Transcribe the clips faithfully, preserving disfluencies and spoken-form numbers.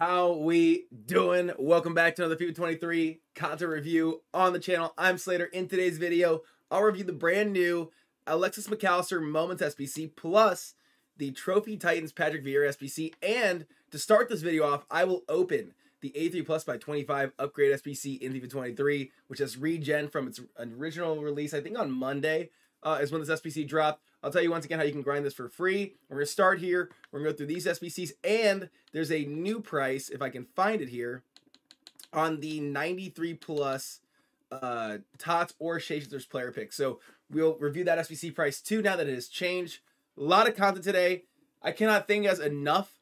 How we doing? Welcome back to another FIFA twenty-three content review on the channel. I'm Slater. In today's video, I'll review the brand new Alexis Mac Allister Moments S B C, plus the Trophy Titans Patrick Vieira S B C. And to start this video off, I will open the A three plus by twenty-five upgrade S B C in FIFA twenty-three, which has regen from its original release. I think on Monday uh, is when this S B C dropped. I'll tell you once again how you can grind this for free. We're going to start here. We're going to go through these S B Cs. And there's a new price, if I can find it here, on the ninety-three plus uh, Tots or Shapeshifters player pick. So we'll review that S B C price too now that it has changed. A lot of content today. I cannot thank you guys enough.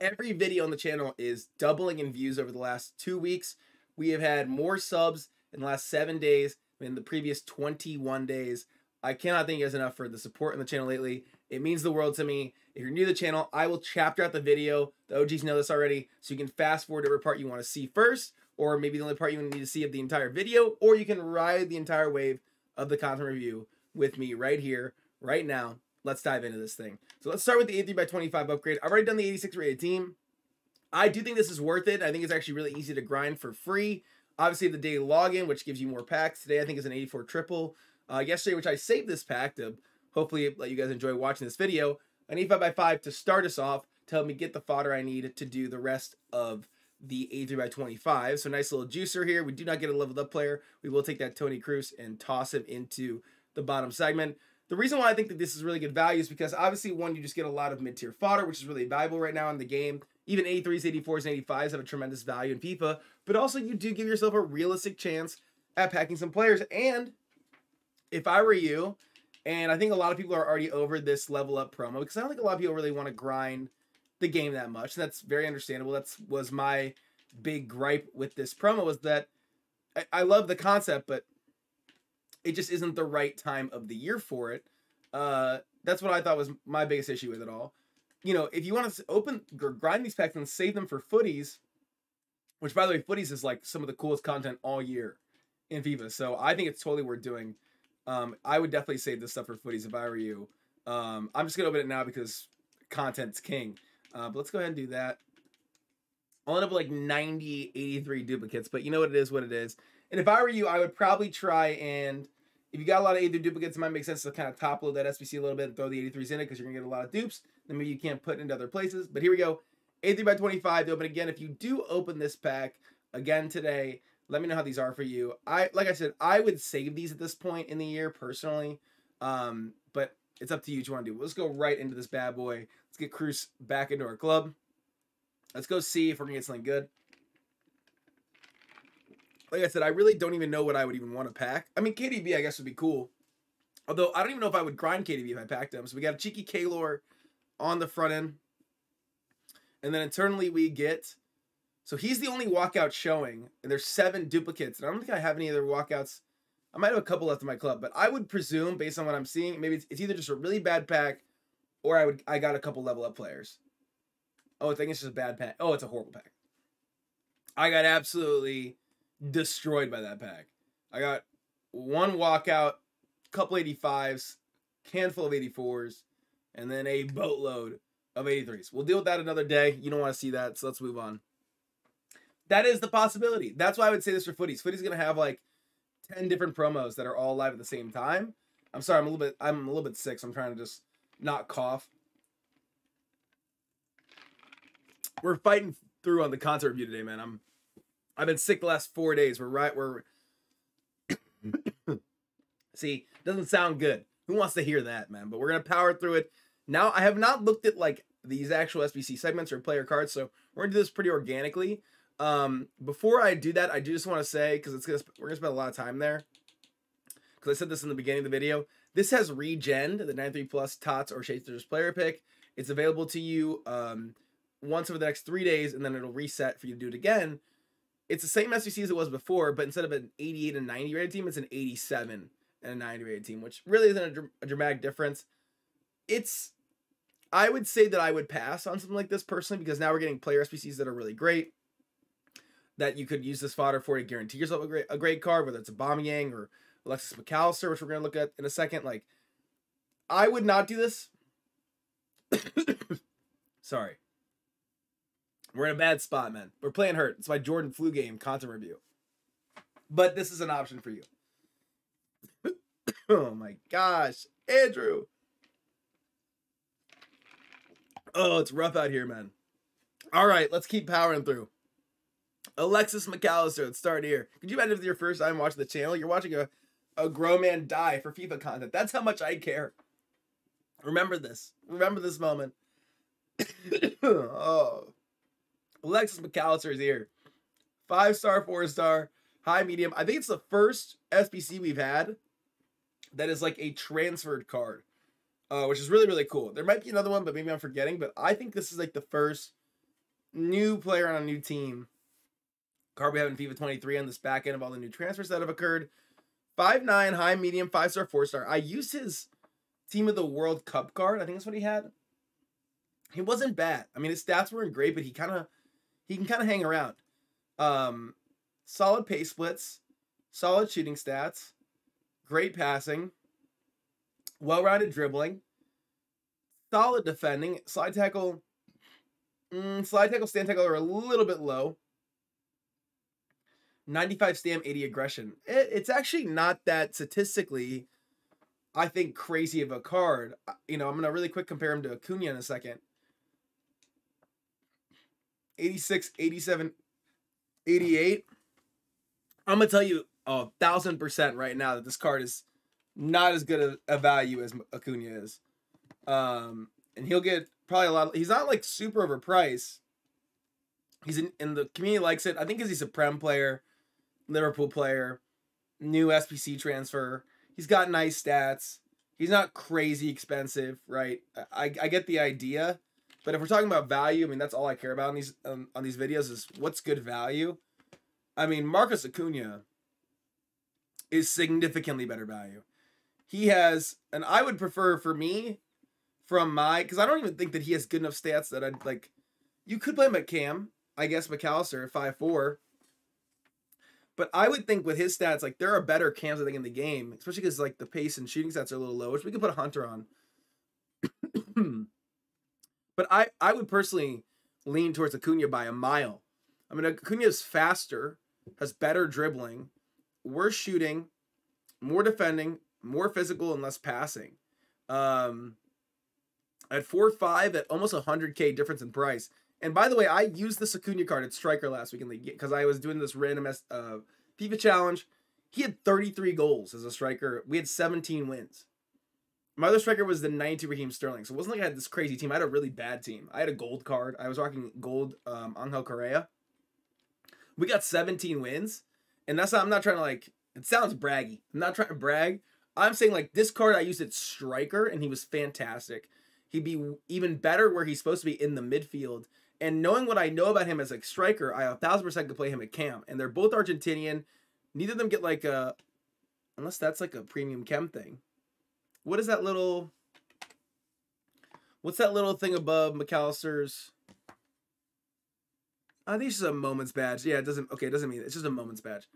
Every video on the channel is doubling in views over the last two weeks. We have had more subs in the last seven days than the previous twenty-one days. I cannot thank you guys enough for the support on the channel lately. It means the world to me. If you're new to the channel, I will chapter out the video. The O Gs know this already, so you can fast forward to every part you want to see first, or maybe the only part you need to see of the entire video, or you can ride the entire wave of the content review with me right here, right now. Let's dive into this thing. So let's start with the eighty-three by twenty-five upgrade. I've already done the eighty-six rated team. I do think this is worth it. I think it's actually really easy to grind for free. Obviously, the daily login, which gives you more packs. Today, I think is an eighty-four triple. Uh, yesterday, which I saved this pack to hopefully let you guys enjoy watching this video, an eighty-five by five to start us off to help me get the fodder I need to do the rest of the eighty-three by twenty-five. So nice little juicer here. We do not get a leveled up player. We will take that Toni Kroos and toss him into the bottom segment. The reason why I think that this is really good value is because obviously, one, you just get a lot of mid-tier fodder, which is really valuable right now in the game. Even eighty-threes, eighty-fours, and eighty-fives have a tremendous value in FIFA, but also you do give yourself a realistic chance at packing some players. And if I were you, and I think a lot of people are already over this level up promo, because I don't think a lot of people really want to grind the game that much, and that's very understandable. That was my big gripe with this promo, was that I, I love the concept, but it just isn't the right time of the year for it. Uh, that's what I thought was my biggest issue with it all. You know, if you want to open or grind these packs and save them for footies, which by the way, footies is like some of the coolest content all year in FIFA. So I think it's totally worth doing. Um, I would definitely save this stuff for footies if I were you. Um, I'm just going to open it now because content's king. Uh, but let's go ahead and do that. I'll end up with like ninety, eighty-three duplicates, but you know what it is, what it is. And if I were you, I would probably try and, if you got a lot of eighty-three duplicates, it might make sense to kind of top load that S B C a little bit and throw the eighty-threes in it because you're going to get a lot of dupes. Then maybe you can't put it into other places. But here we go. eighty-three by twenty-five to open again. If you do open this pack again today, let me know how these are for you. I Like I said, I would save these at this point in the year personally. Um, but it's up to you what you want to do. Let's go right into this bad boy. Let's get Kroos back into our club. Let's go see if we're going to get something good. Like I said, I really don't even know what I would even want to pack. I mean, K D B, I guess, would be cool. Although, I don't even know if I would grind K D B if I packed him. So we got a cheeky Kalor on the front end. And then internally we get... So he's the only walkout showing. And there's seven duplicates. And I don't think I have any other walkouts. I might have a couple left in my club. But I would presume, based on what I'm seeing, maybe it's, it's either just a really bad pack or I would I got a couple level up players. Oh, I think it's just a bad pack. Oh, it's a horrible pack. I got absolutely... destroyed by that pack. I got one walkout, couple eighty-fives, handful of eighty-fours, and then a boatload of eighty-threes. We'll deal with that another day. You don't want to see that, so let's move on. That is the possibility. That's why I would say this for footies. Footies is gonna have like ten different promos that are all live at the same time. I'm sorry, I'm a little bit I'm a little bit sick, so I'm trying to just not cough. We're fighting through on the content review today, man. I'm I've been sick the last four days. We're right. We're see. Doesn't sound good. Who wants to hear that, man? But we're gonna power through it. Now, I have not looked at like these actual S B C segments or player cards, so we're gonna do this pretty organically. Um, before I do that, I do just want to say, because it's gonna we're gonna spend a lot of time there. Because I said this in the beginning of the video. This has regen the ninety-three plus Tots or Shapeshifters player pick. It's available to you um, once over the next three days, and then it'll reset for you to do it again. It's the same S B C as it was before, but instead of an eighty-eight and ninety rated team, it's an eighty-seven and a ninety rated team, which really isn't a, dr a dramatic difference. It's, I would say that I would pass on something like this personally, because now we're getting player S B Cs that are really great, that you could use this fodder for to guarantee yourself a great, a great card, whether it's Aubameyang or Alexis Mac Allister, which we're going to look at in a second. Like, I would not do this. Sorry. We're in a bad spot, man. We're playing hurt. It's my Jordan flu game content review. But this is an option for you. Oh my gosh, Andrew. Oh, it's rough out here, man. All right, let's keep powering through. Alexis Mac Allister, let's start here. Could you imagine if it's your first time watching the channel? You're watching a, a grown man die for FIFA content. That's how much I care. Remember this. Remember this moment. Oh. Alexis Mac Allister is here. Five star, four star, high, medium. I think it's the first S B C we've had that is like a transferred card, uh, which is really, really cool. There might be another one, but maybe I'm forgetting. But I think this is like the first new player on a new team card we have in FIFA twenty-three on this back end of all the new transfers that have occurred. five nine, high, medium, five star, four star. I used his Team of the World Cup card. I think that's what he had. He wasn't bad. I mean, his stats weren't great, but he kind of, he can kind of hang around. Um, solid pace splits, solid shooting stats, great passing, well-rounded dribbling, solid defending. Slide tackle, mm, slide tackle, stand tackle are a little bit low. ninety-five stam, eighty aggression. It, it's actually not that statistically, I think, crazy of a card. You know, I'm going to really quick compare him to Acuña in a second. eighty-six, eighty-seven, eighty-eight. I'm going to tell you a thousand percent right now that this card is not as good a, a value as Acuña is. Um, and he'll get probably a lot of, he's not like super overpriced. He's in, and the community likes it. I think because he's a Prem player, Liverpool player, new S P C transfer. He's got nice stats. He's not crazy expensive, right? I, I get the idea, but if we're talking about value, I mean, that's all I care about on these um, on these videos is what's good value. I mean, Marcus Acuña is significantly better value. He has, and I would prefer for me, from my, because I don't even think that he has good enough stats that I'd like. You could play McCam, I guess, Mac Allister at five four. But I would think with his stats, like, there are better cams, I think, in the game, especially because, like, the pace and shooting stats are a little low, which we could put a Hunter on. But I, I would personally lean towards Acuña by a mile. I mean, Acuña is faster, has better dribbling, worse shooting, more defending, more physical, and less passing. Um, at four five, at almost one hundred K difference in price. And by the way, I used the Acuña card at Striker last week in League because I was doing this random uh, FIFA challenge. He had thirty-three goals as a striker. We had seventeen wins. My other striker was the ninety Raheem Sterling. So it wasn't like I had this crazy team. I had a really bad team. I had a gold card. I was rocking gold um, Angel Correa. We got seventeen wins. And that's not, I'm not trying to like, it sounds braggy. I'm not trying to brag. I'm saying like this card I used at Striker and he was fantastic. He'd be even better where he's supposed to be in the midfield. And knowing what I know about him as a striker, I a thousand percent could play him at cam. And they're both Argentinian. Neither of them get like a, unless that's like a premium chem thing. What is that little, what's that little thing above Mac Allister's? I think it's just a moments badge. Yeah, it doesn't, okay, it doesn't mean, it's just a moments badge.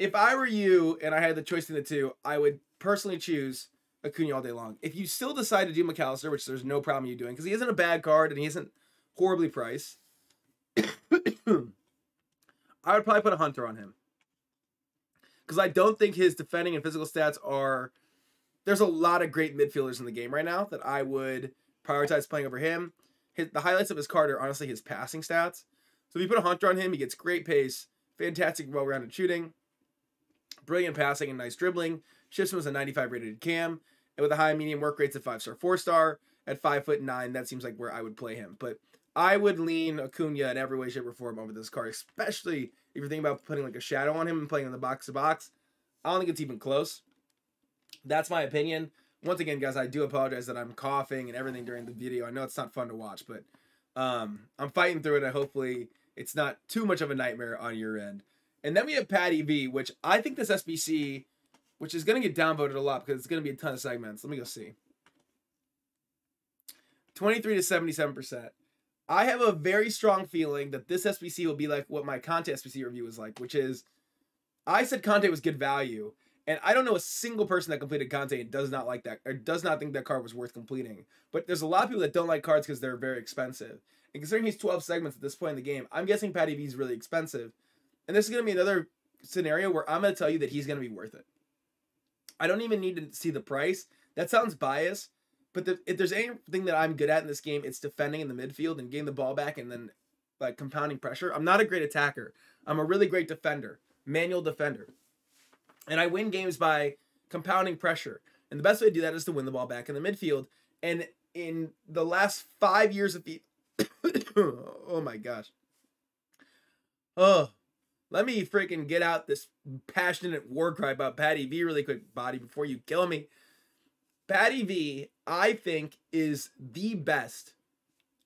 If I were you and I had the choice in the two, I would personally choose Acuña all day long. If you still decide to do Mac Allister, which there's no problem you doing, because he isn't a bad card and he isn't horribly priced, I would probably put a Hunter on him because I don't think his defending and physical stats are. There's a lot of great midfielders in the game right now that I would prioritize playing over him. His, the highlights of his card are honestly his passing stats. So if you put a Hunter on him, he gets great pace, fantastic well-rounded shooting, brilliant passing, and nice dribbling. Shifts him as a ninety-five rated cam, and with a high medium work rates at five star, four star at five foot nine, that seems like where I would play him. But I would lean Acuña in every way, shape, or form over this card, especially if you're thinking about putting like a shadow on him and playing in the box to box. I don't think it's even close. That's my opinion. Once again, guys, I do apologize that I'm coughing and everything during the video. I know it's not fun to watch, but um, I'm fighting through it. I hopefully it's not too much of a nightmare on your end. And then we have Patty V, which I think this S B C, which is going to get downvoted a lot because it's going to be a ton of segments. Let me go see. twenty-three to seventy-seven percent. I have a very strong feeling that this S B C will be like what my Conte S B C review was like, which is I said Conte was good value, And I don't know a single person that completed Kanté and does not like that, or does not think that card was worth completing. But there's a lot of people that don't like cards because they're very expensive. And considering he's twelve segments at this point in the game, I'm guessing Patty V's really expensive. And this is going to be another scenario where I'm going to tell you that he's going to be worth it. I don't even need to see the price. That sounds biased, but the, if there's anything that I'm good at in this game, it's defending in the midfield and getting the ball back and then like compounding pressure. I'm not a great attacker. I'm a really great defender, manual defender. And I win games by compounding pressure. And the best way to do that is to win the ball back in the midfield. And in the last five years of the... oh my gosh. Oh, let me freaking get out this passionate war cry about Patty V really quick, body, before you kill me. Patty V, I think, is the best,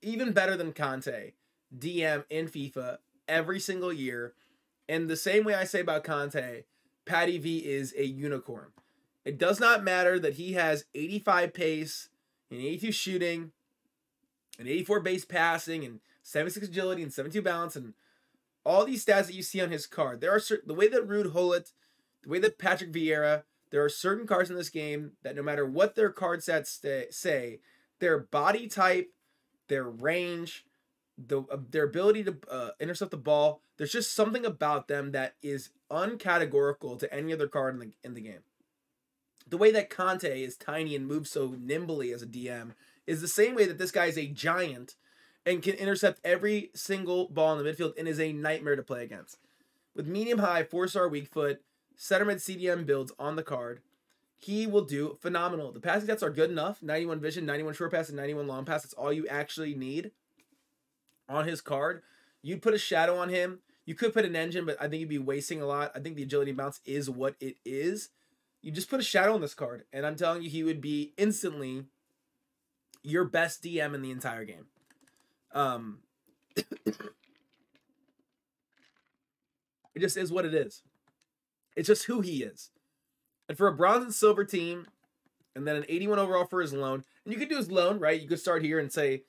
even better than Kanté, D M in FIFA every single year. And the same way I say about Kanté, Patty V is a unicorn. It does not matter that he has eighty-five pace and eighty-two shooting and eighty-four base passing and seventy-six agility and seventy-two balance and all these stats that you see on his card. There are certain, the way that Ruud Gullit, the way that Patrick Vieira, there are certain cards in this game that no matter what their card sets stay, say, their body type, their range, the uh, their ability to uh, intercept the ball, there's just something about them that is uncategorical to any other card in the in the game. The way that Kanté is tiny and moves so nimbly as a D M is the same way that this guy is a giant and can intercept every single ball in the midfield and is a nightmare to play against. With medium high, four star weak foot, center mid C D M builds on the card, he will do phenomenal. The passing stats are good enough. ninety-one vision, ninety-one short pass, and ninety-one long pass. That's all you actually need on his card. You'd put a shadow on him. You could put an engine, but I think you'd be wasting a lot. I think the agility bounce is what it is. You just put a shadow on this card, and I'm telling you, he would be instantly your best D M in the entire game. Um, it just is what it is. It's just who he is. And for a bronze and silver team, and then an eighty-one overall for his loan, and you could do his loan, right? You could start here and say,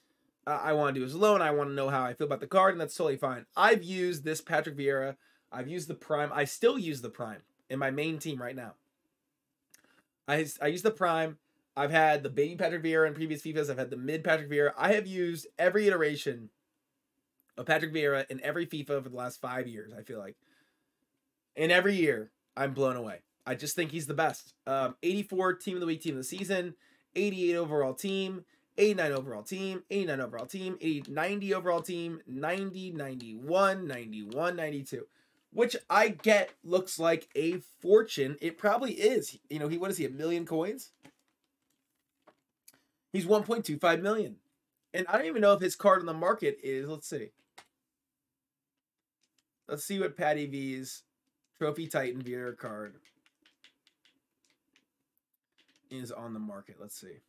I want to do his loan. I want to know how I feel about the card, and that's totally fine. I've used this Patrick Vieira. I've used the Prime. I still use the Prime in my main team right now. I, I use the Prime. I've had the baby Patrick Vieira in previous FIFAs. I've had the mid Patrick Vieira. I have used every iteration of Patrick Vieira in every FIFA for the last five years, I feel like. And every year, I'm blown away. I just think he's the best. Um, eighty-four team of the week, team of the season, eighty-eight overall team, eighty-nine overall team, eighty-nine overall team, ninety overall team, ninety, ninety-one, ninety-one, ninety-two, which I get looks like a fortune. It probably is. You know, he, what is he, a million coins? He's one point two five million. And I don't even know if his card on the market is, let's see. Let's see what Patty V's Trophy Titan Vieira card is on the market. Let's see.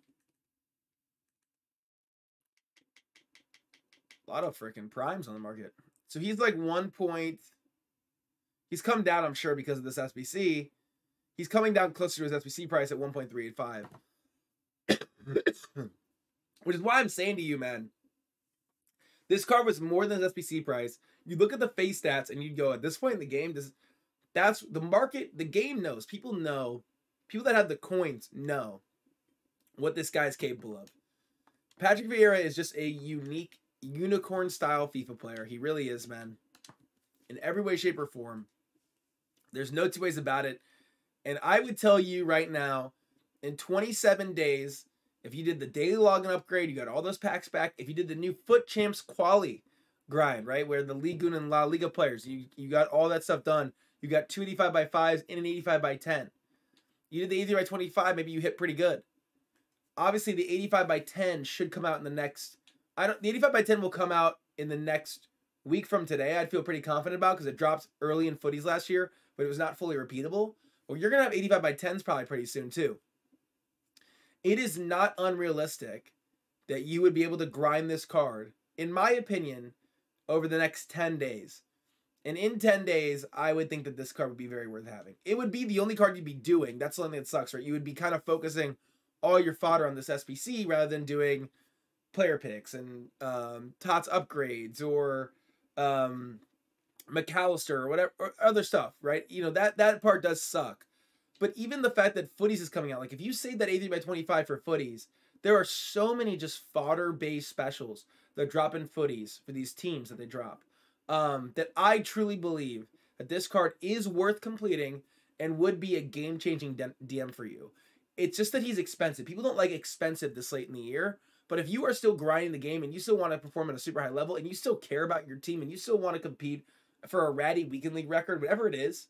A lot of freaking primes on the market. So he's like one point. He's come down, I'm sure, because of this S B C. He's coming down closer to his S B C price at one point three eight five. Which is why I'm saying to you, man, this card was more than his S B C price. You look at the face stats and you'd go, at this point in the game, this that's the market, the game knows. People know. People that have the coins know what this guy's capable of. Patrick Vieira is just a unique unicorn style FIFA player. He really is, man, in every way, shape, or form. There's no two ways about it. And I would tell you right now, in twenty-seven days, if you did the daily login upgrade, you got all those packs back. If you did the new Foot Champs quali grind, right, where the Ligue one and La Liga players, you you got all that stuff done. You got two eighty-five by fives and an eighty-five by ten. You did the eighty-five by twenty-five, maybe you hit pretty good. Obviously, the eighty-five by ten should come out in the next... I don't. The eighty-five by ten will come out in the next week from today. I'd feel pretty confident about because it dropped early in footies last year, but it was not fully repeatable. Well, you're gonna have eighty-five by tens probably pretty soon too. It is not unrealistic that you would be able to grind this card, in my opinion, over the next ten days. And in ten days, I would think that this card would be very worth having. It would be the only card you'd be doing. That's the only thing that sucks, right? You would be kind of focusing all your fodder on this S B C rather than doing player picks and um, Tots upgrades or um, Mac Allister or whatever or other stuff, right? You know, that that part does suck. But even the fact that footies is coming out, like if you save that eighty-three by twenty-five for footies, there are so many just fodder-based specials that drop in footies for these teams that they drop, um, that I truly believe that this card is worth completing and would be a game-changing D M for you. It's just that he's expensive. People don't like expensive this late in the year, but if you are still grinding the game and you still want to perform at a super high level and you still care about your team and you still want to compete for a ratty weekend league record, whatever it is,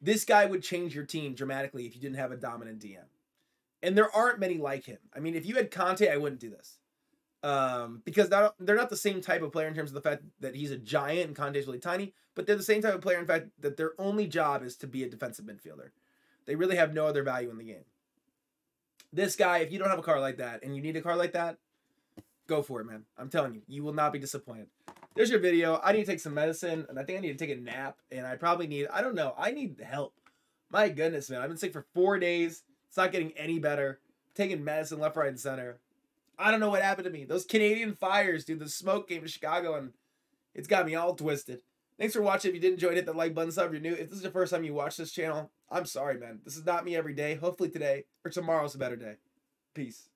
this guy would change your team dramatically if you didn't have a dominant D M. And there aren't many like him. I mean, if you had Kanté, I wouldn't do this. Um, because not, they're not the same type of player in terms of the fact that he's a giant and Kanté's really tiny, but they're the same type of player in fact that their only job is to be a defensive midfielder. They really have no other value in the game. This guy, if you don't have a car like that and you need a car like that, go for it, man. I'm telling you, you will not be disappointed. There's your video. I need to take some medicine, and I think I need to take a nap, and I probably need, I don't know, I need help. My goodness, man. I've been sick for four days. It's not getting any better. I'm taking medicine left, right, and center. I don't know what happened to me. Those Canadian fires, dude. The smoke came to Chicago, and it's got me all twisted. Thanks for watching. If you did enjoy it, hit the like button, sub if you're new. If this is the first time you watch this channel, I'm sorry, man. This is not me every day. Hopefully today or tomorrow's a better day. Peace.